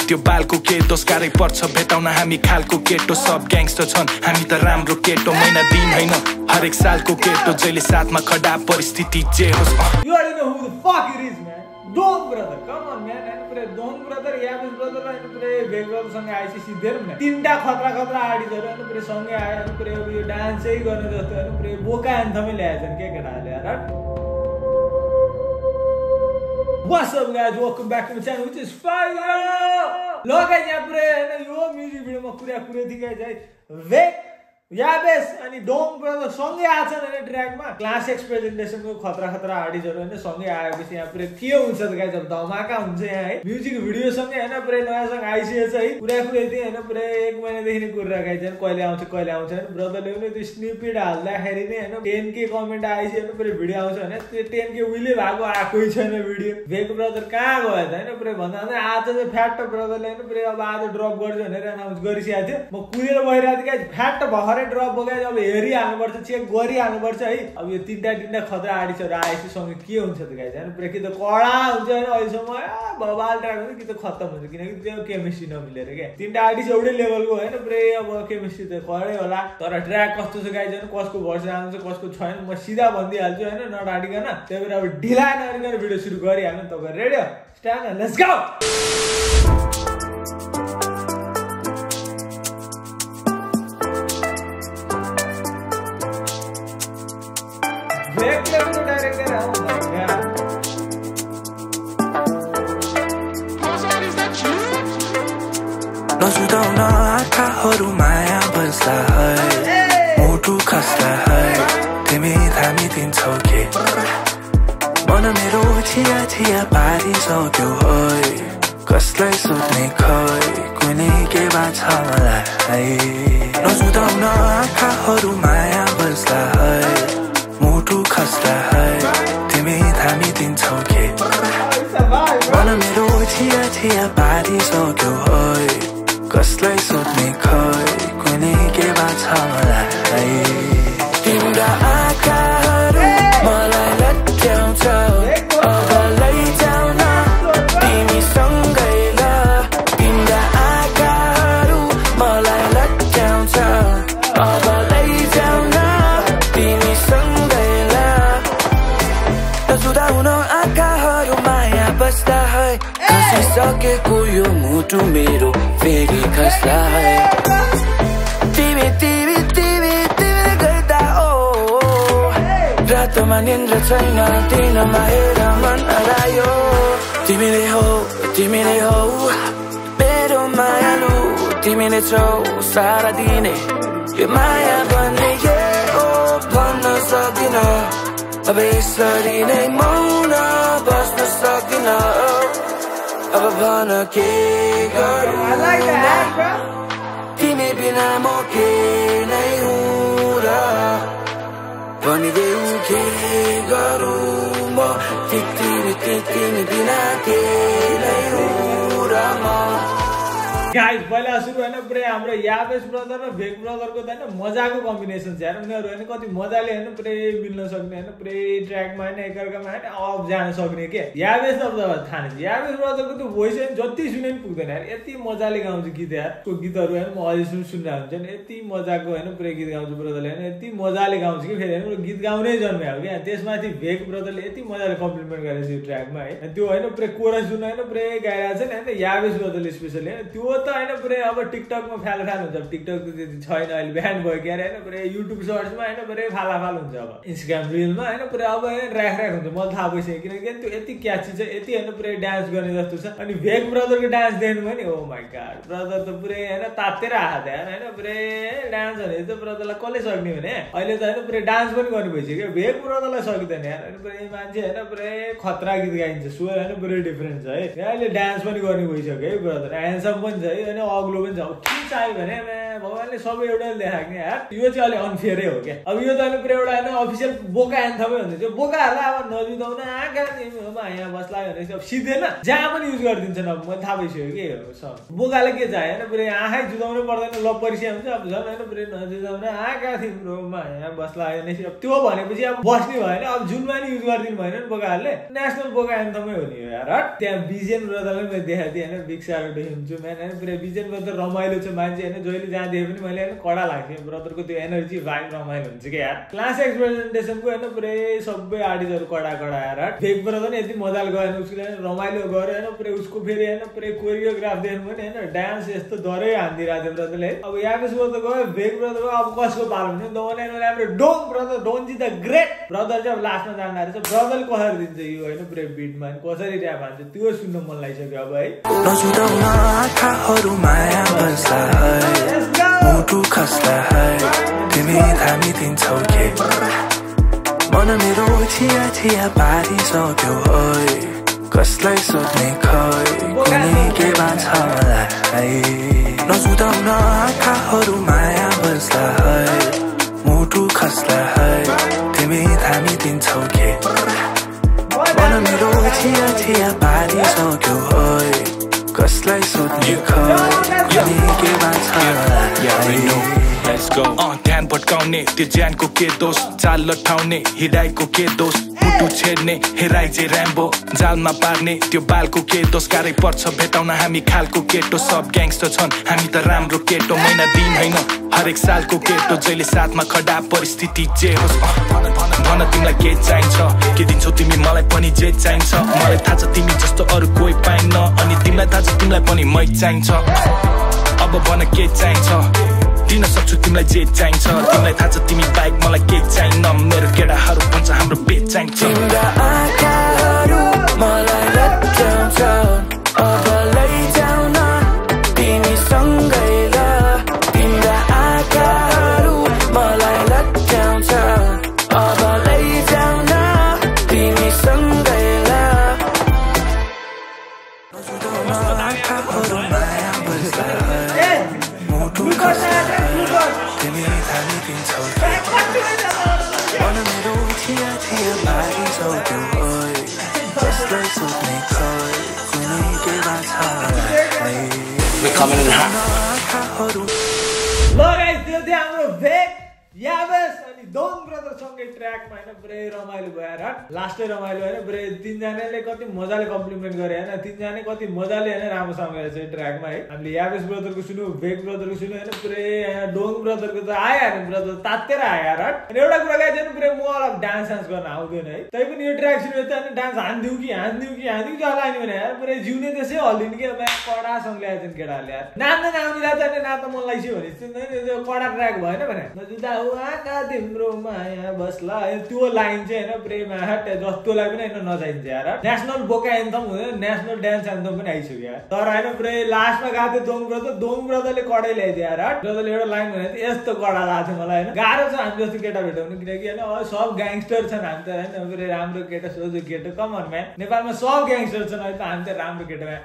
त्यो बालको केटो साह्रै पर्छ भेटाउन हामी खालको केटो सब ग्याङस्टर छन् हामी त राम्रो केटो महिना दिन हैन हरेक सालको केटो जहिले साथमा खडा परिस्थिति जे होस् You already know who the fuck it is man Dong brother come on man and pray Dong brother YABESH brother and pray VEK सँग आइसिसी देर्म न तीनटा खतरा खतरा आडीहरु अनि परे सँगै आए अनि परे यो डान्स चाहिँ गर्ने जस्तो अनि परे बोका एन्थमै ल्याएछन् के केटाले यार What's up guys? Welcome back to my channel which is fire. Look guys, यहाँ पर है ना यो music video में पूरे दिखाई जाए VEK, YABESH अनि DONG ब्रदर सँगै आछन् हैन ट्र्याक में क्लास एक्स प्रेजेन्टेसन को खतरा खतरा आर्टिस्टहरु हैन सँगै आएपछि यहाँ पर के हुन्छ त गाइस अब धमाका हुन्छ यहाँ है म्युजिक भिडियो सँगै हैन पुरै नयाँ सँग आइसकेछ है पुरै थिए हैन पुरै एक महिना देखि कुरा गाइस हैन कहिले आउँछ हैन ब्रदरले पनि त्यो स्निपिट हाल्दाखेरि नै हैन 10k कमेन्ट आइसके हैन पुरै भिडियो आउँछ हैन त्यो 10k उहिले भएको आकै छैन भिडियो VEK ब्रदर कहाँ गयो त हैन पुरै भन्दा नै आज चाहिँ फ्याट ब्रदरले हैन पुरै अब आज ड्रप गर्छ भनेर अनाउन्स गरिसकेको थियो म कुरेर भइराथे गाइस फ्याट भहर ड्रप हो गए अब हेरी हाल्नुपर्छ चेक गरि हाल्नुपर्छ है अब यो तीनटा खतरा आर्टिस्टहरु आएपछि सँग के हुन्छ त गाइस हैन पुरै कि त कडा हुन्छ हैन अहिलेसम्म बबाल ट्राइ हुन्छ कि त खत्तम हुन्छ किनकि त्यो केमिस्ट्री नमिलेर के तीनटा आर्टिस्ट एउटै लेभलको हैन पुरै अब केमिस्ट्री त कडै होला तर ट्र्याक कस्तो छ गाइस हैन कसको भर्स आउँछ कसको छैन म सिधा भन्दिहाल्छु हैन नडाडिकन त्यही भएर अब ढिला नगरिकन भिडियो सुरु गरिहाल्नु तपाईहरु रेडी हो start let's go VEK level director oh my god नसुदाउन आँखाहरु माया बस्दा है मुटु खस्दा है तिमी थामी दिन्छौ के मन मेरो छिया छिया पारिसौ त्यो है कसलाई सोध्ने खै कुनै के बाछ मलाई नसुदाउन आँखाहरु माया बस्दा है मुटु खस्दा है तिमी थामी दिन्छौ के मन मेरो छिया छिया पारिसक्यो है कसलाई सोध्ने खै कुनै के बाछ मलाई तिम्रा आँखाहरु मलाई लट्याउँछ अब लैजाउन तिमी सँगै ल तिम्रा आँखाहरु मलाई लट्याउँछ अब लैजाउन तिमी सँगै नसुदाउन आँखाहरु माया बस्दा है खसिसकेको यो मुटु मेरो फेरि खस्दा है तिमी तिमी तिमी तिमी गर्दा ओ रातमा निन्द्रा छैन दिनमा हेर मन हरायो तिमीले हो मेरो मायालु तिमीले छौ सारा दिने यो माया भन्ने के हो भन्न सक्दिन अब यसरी नै मौन बस्न सक्दिन अब भन के गरौँ तिमी बिना म के नै हुँ र भनिदेऊ के गरौँ म तिमी बिना के नै हुँ र म गाइस पहिला सुरु हैन पुरै हाम्रो YABESH ब्रदर र VEK ब्रदर को हैन मजाको कम्बिनेसन छ यार उनीहरु हैन कति मजाले हैन पुरै मिल्न सक्ने हैन पुरै ट्र्याक मा हैन एकअर्कामा हैन अप जान सक्ने के YABESH ब्रदर थाने YABESH ब्रदर को त्यो भोइस हैन जति सुने पनि पुग्दैन यार यति मजाले गाउँछ गीत यार त्यो गीतहरु हैन म अझै सुन्दा हुन्छ नि यति मजाको हैन पुरै गीत गाउँछ ब्रदरले हैन यति मजाले गाउँछ कि फेरि हैन गीत गाउने जन्मे हो के त्यसमाथि VEK ब्रदरले यति मजाले कम्प्लिमेन्ट गरेछ यो ट्र्याक मा है त्यो हैन पुरै कोरस सुन हैन पुरै गाइरा छ नि हैन YABESH ब्रदरले स्पेशली हैन त्यो तो है पुरे अब टिकटक में फाल फाल हो टिकटक तो छैन अहिले ब्यान भयो के हैन पुरे यूट्यूब सर्ट्स में हैन पुरे फाला फाल हुन्छ अब इंस्टाग्राम रील में हैन पुरे अब राख राख हुन्छ मलाई थाहा भइसक्यो किनकि त्यो यति क्याची छ यति हैन पुरे डान्स गर्ने जस्तो छ अनि VEK ब्रदर को डान्स देख्नु भने ओ माय गॉड ब्रदर तो पुरे हैन तातेर आछ यार हैन पुरे डान्स भने त ब्रदरलाई कसले सक्ने भने अहिले त हैन पुरे डान्स पनि गर्न भइसक्यो VEK ब्रदरलाई सकिदैन यार हैन पुरे मान्छे हैन पुरे खतरा गीत गाइन्छ स्वर हैन पुरे डिफरेन्स छ है अहिले डान्स पनि गर्न भइसक्यो है ब्रदर ह्यान्डसम है अग्लो पनि छ के चाहियो भने भगवानले सबै एउटा लेखाक्ने हैट यो चाहिँ अलि अनफेयरै हो के। अब यो त अनि पुरै एउटा हैन अफिसियल बोका एन्थमै हुन्छ त्यो बोकाहरुलाई अब नजिदाउन आका तिमीहरुमा यहाँ बसलायो भने अब सिधैन जहाँ पनि युज गर्दिन्छन्। अब म थाहा भइसक्यो के सब बोकाले के चाहे हैन पुरै आँखै जुदाउनु पर्दैन ल परिस्या हुन्छ। अब झन् हैन पुरै नजिदाउन आका तिमीहरुमा यहाँ बसलायो भने अब त्यो भनेपछि अब बस्ने भएन। अब जुन मानि युज गर्दिन भएन नि बोकाहरुले नेशनल बोका एन्थमै हो नि यार। हट त्यहाँ बिजन ब्रदरले मैले देखादिए हैन बिक्सारबाट हिँड्छु म हैन पुरै बिजन ब्रदर रमाइलो छ मान्छे हैन जहिले जहाँ देखे पनि मैले हैन कडा लाग्थ्यो ब्रदरको त्यो एनर्जी भाइब रमाइलो हुन्छ के यार। क्लास एक्सप्रेजेन्टेसनको हैन पुरै सबै आर्टिस्टहरु कडा कडा यार। भेक ब्रदरले यति मजाले गएन उसले रमाइलो गरे हैन पुरै उसको फेरि हैन पुरै कोरियोग्राफ देख्नु पनि हैन डान्स यस्तो डरै हान्दिराथे ब्रदरले। अब याबेश ब्रदर गयो भेक ब्रदर अब कसको पालो भने दौडाइनो राम्रो Dong brother Donji the great brother चाहिँ लास्टमा जान्दा रहेछ ब्रदरले कसरी दिन्छ यो हैन पुरै बिटमा कसरी ऱ्याप हान्छ त्यो सुन्न मन लागिसक्यो। अब है मुटु खस्ला है तिमी धामी दिन्छौ के मन मेरो छिया छिया पारी सक्यो है कसलाई सोध्ने खै कुनै के बाँछ मलाई नसुदाउन आँखाहरू माया बस्ला है मुटु खस्ला है तिमी धामी दिन्छौ के मन मेरो छिया छिया पारी सक्यो है कसलाई सोध्ने खै पटकाउने त्यो ज्यानको के दोष चाल लठाउने हिराईको के दोष मुटु छेड्ने हेराई जे ऱ्याम्बो जालमा पार्ने त्यो बालको के दोष कारै पर्छ भेटाउन हामी खालको केटो सब ग्याङ्स्टर छन् हामी त राम्रो केटो महिना दिन होइन हरेक सालको केटो जहिले साथमा खडा परिस्थिति जे होस् भन तिमीलाई के चाहिन्छ के दिन्छौ तिमी मलाई पनि जे चाहिन्छ मलाई थाहा छ तिमी जस्तो अरू कोही पाइन्न अनि तिमीलाई थाहा छ तिमीलाई पनि मै चाहिन्छ अब भन के चाहिन्छ दिन सक्छु तिमीलाई जे चाहिन्छ तिमीलाई थाहा छ तिमी बाहेक मलाई के चाहिन्न मेरो केटाहरू भन्छ हाम्रो बेच चाहिन्छ तिम्रा आँखाहरू मलाई लत्याउँछ अब लैजाउन तिमीसँगै ल तिम्रा आँखाहरू मलाई लत्याउँछ अब लैजाउन तिमीसँगै ल आँखाहरू माया बस्छ याबेश दोन ब्रदर सँगै ट्र्याकमा हैन पुरै रमाइलो भयो र लास्टै रमाइलो हैन पुरै तीनजनाले कति मजाले कम्प्लिमेन्ट गरे हैन तीनजनाले कति मजाले हैन राम्रोसँग गरेछ ट्र्याकमा है। हामीले याबेश ब्रदरको सुन्यौ भेक ब्रदरको सुन्यौ हैन पुरै डोङ ब्रदरको त आयो हैन ब्रदर तातेर आयो र। अनि एउटा कुरा गाइज हैन पुरै म अलग डान्स गर्न आउँदैन है तै पनि यो ट्र्याक सुन्यो त हैन डान्स हान्दिउ कि जला नि भने यार पुरै जिउने त्यसै हल्दिन के अब कडा सँग ल्याएछन् केटाहरुले यार नाच्न नाउनुला त हैन नाच मन लागिसक्यो भने कडा ट्र्याक भएन भने नजुदा हो आका तिम्रो माया बस्ला त्यो लाइन चाहिँ हैन प्रेम हाट जस्तोलाई पनि हैन नचाहिन्छ यार। नेशनल बोका एन्थम हुँदैन नेशनल डान्स एन्थम पनि आइसक्यो यार। तर हैन पुरै लास्टमा गाथे डोङ ब्रदरले कडै ल्याइदियो यार। ब्रदरले एउटा लाइन भनेको यस्तो कडा लाग्थ्यो मलाई हैन गाह्रो छ हामी जस्तो केटा भेटाउनु किनकि हैन सब ग्याङस्टर छन् हामी त हैन पुरै राम्रो केटा सोझो केटो कम अन म्यान नेपालमा सब ग्याङस्टर छन् अहिले त हामी त राम्रो केटा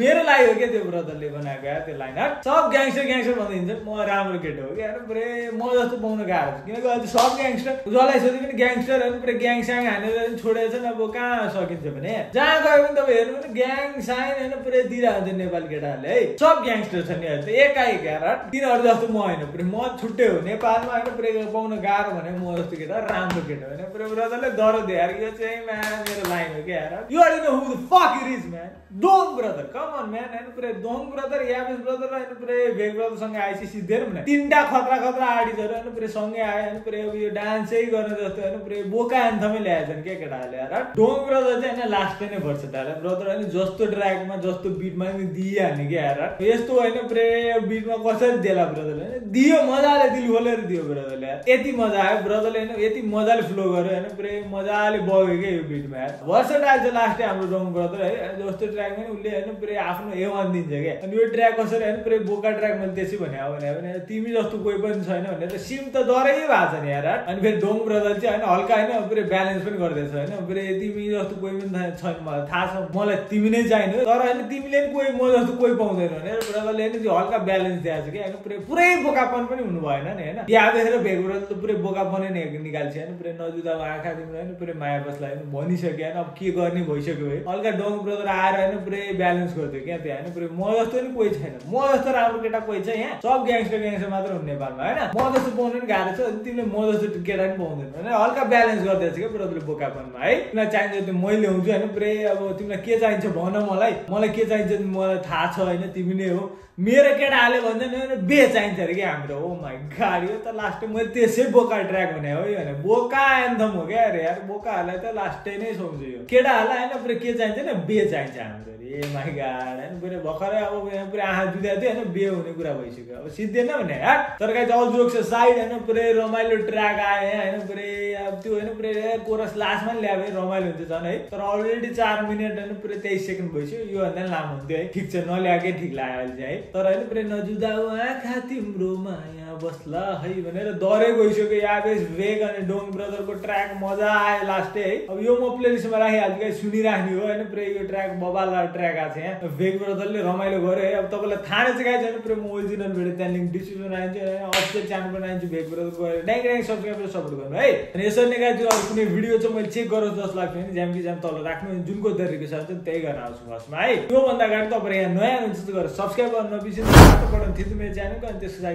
मेरो लागि हो के त्यो ब्रदरले बनाएको यार त्यो लाइन हट सब ग्याङस्टर भन्दै हिँड्छ म राम्रो केटो हो कि यार पुरै म जस्तो पाउनु गाह्रो छ किनकि सब ग्याङस्टर जसलाई सोध्यो पनि ग्याङस्टर अनि पुरै ग्याङस्याङ हानेर छोडेछन्। अब कहाँ सकिन्छ भने जहाँ गयो भने तपाईँ हेर्नु भने ग्याङस्याङ हैन पुरै दिइरहन्छ नेपाली केटाहरूले है सब ग्याङस्टर छन् यहाँ एकाएक यार। तिनीहरू जस्तो म होइन पुरै म छुट्टै हो नेपालमा होइन पुरै पाउन गाह्रो भने म जस्तो केटा राम्रो केटा होइन पुरै ब्रदरले दरद यार यो चाहिँ म्यान मेरो लाइन हो क्या यार। You are in who the fuck is man Dong brother come on man हैन पुरै डोङ ब्रदर याबेश ब्रदर हैन पुरै भेक ब्रदरसँग आएपछि सिद्धेन भने तिनटा खतरा आर्टिस्टहरू हैन पुरै सँगै आए हैन पुरै यो डान्सै गर्न जस्तो हैन पुरै बोका एन्थमै ल्याएछन् के केटाहरूले यार। डोङ ब्रदर चाहिँ हैन लास्टै नै पर्छ त यार ब्रदर हैन जस्तो ट्र्याकमा जस्तो बिटमा नि दिइहाल्ने के यार यस्तो हैन पुरै बिटमा कसरी देला ब्रदरले हैन दियो मजाले दिल खोलेर दियो ब्रदरले यार। यति मजा आयो ब्रदरले हैन यति मजाले फ्लो गर्यो हैन पुरै मजाले बग्यो के यो बिटमा यार। भर्सटाइल चाहिँ लास्टै हाम्रो डोङ ब्रदर है जस्तो ट्र्याकमा नि उसले हैन पुरै उसले आफ्नो ए भनिदिन्छ के अनि यो ट्र्याक कसरी हैन पुरै बोका ट्र्याक मैले त्यसै भन्या हो भने तिमी जस्तो कोही पनि छैन भने त सिम त डरै भाछ नि यार। अनि फेरि डोङ ब्रदर चाहिँ हैन हल्का हैन पुरै ब्यालेन्स पनि गर्दैछ हैन पुरै तिमी जस्तो कोही पनि छैन मलाई थाहा छ मलाई तिमी नै चाहिन तर हैन तिमीले नि कोही म जस्तो कोही पाउँदैन भने ब्रदरले नि हल्का ब्यालेन्स दिएको छ के हैन पुरै पुरै बोकापन पनि हुनु भएन नि हैन। याबेश र भेक ब्रदर त पुरै बोकापन नै निकाल्छ हैन पुरै नजुदा आँखा तिम्रो हैन पुरै मायाबसलाई हैन भनिसके हैन अब के गर्ने भइसक्यो है। हल्का डोङ ब्रदर आएर हैन पुरै ब्यालेन्स गरिदियो क्या त्यो हैन पुरै म जस्तो नि कोही छैन म जस्तो राम्रो केटा कोही छ यहाँ सब ग्याङस्टर ग्याङस्टर मात्र हुनु नेपालमा हैन म जस्तो पाउनु नि गाह्रो छ तिमीले म जस्तो केटा नि पाउँदैन हैन हल्का ब्यालेन्स गर्दैछ के ब्रदरले बोकापनमा है। तिमीलाई चाहिन्छ त्यो मैले हुन्छु हैन पुरै अब तिमीलाई के चाहिन्छ भन मलाई मलाई के चाहिन्छ मलाई थाहा छ हैन तिमी नै हो मेरो केटा हाले भन्छ नि बे चाहिन्छ अरे के हाम्रो ओ माइ गॉड यो त लास्ट मैले त्यसै बोका ट्र्याक भने हो यो हैन बोका एन्थम हो क्या अरे यार बोकाहरूलाई त लास्टै नै सोच्छु यो केटाहरूलाई हैन पुरै के चाहिन्छ नि बे चाहिन्छ हाम्रो ए माइ गॉड हैन पुरै भखरै अब पुरै आहा दुधा थियो हैन बे हुने कुरा भइसक्यो अब सिद्धिएन भने यार। तर गाइस अल जोक्स साइड हैन पुरै रमाइलो ट्र्याक आए हैन पुरै अब त्यो हैन पुरै कोरस लास्टमा ल्याबे रमाइलो हुन्छ झन् है। तर अलरेडी 4 मिनेट हैन पुरै 23 सेकेन्ड भइसक्यो यो भन्दा लामो हुन्थ्यो है ठिक छ नल्याके ठिक लाग्यो अहिले चाहिँ। तर हैन पुरै नजुदाउ आँखा तिम्रो माया बस्ला है भनेर डरै गइसक्यो याबेश वेग अनि डोङ ब्रदरको ट्र्याक मजा आयो लास्टै है। अब यो म प्लेलिस्टमा राखिहाल्छु है सुनिराख्ने हो हैन पुरै यो ट्र्याक बबाल ट्र्याक आछ यहाँ वेग ब्रदरले रमाइलो गर्यो है। अब तपाईँलाई थाहा नै छ गाइस हैन पुरै म ओरिजिनल भिडियो त्यहाँ लिंक डिस्क्रिप्सनमा राख्छु हैन अफिसियल च्यानल बनाइन्छु वेग ब्रदरको डाइरेक्ट सब्स्क्राइब गरेर सपोर्ट गर्नु है। अनि यसरी नै गाइस यो कुनै भिडियो चाहिँ मैले चेक गरेर जस्तो लाग्छ हैन ज्याम कि ज्याम तल राख्नु जुनको तरिका छ त्यही गर्न आउँछु फर्स्टमा है। यो भन्दा अगाडि तपाईहरु यहाँ नयाँ हुनुहुन्छ गरेर सब्स्क्राइब गर्नु बटन थी मेरे चैनल को घंटी बजाई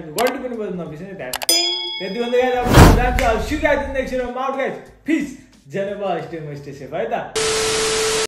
पीस जनता।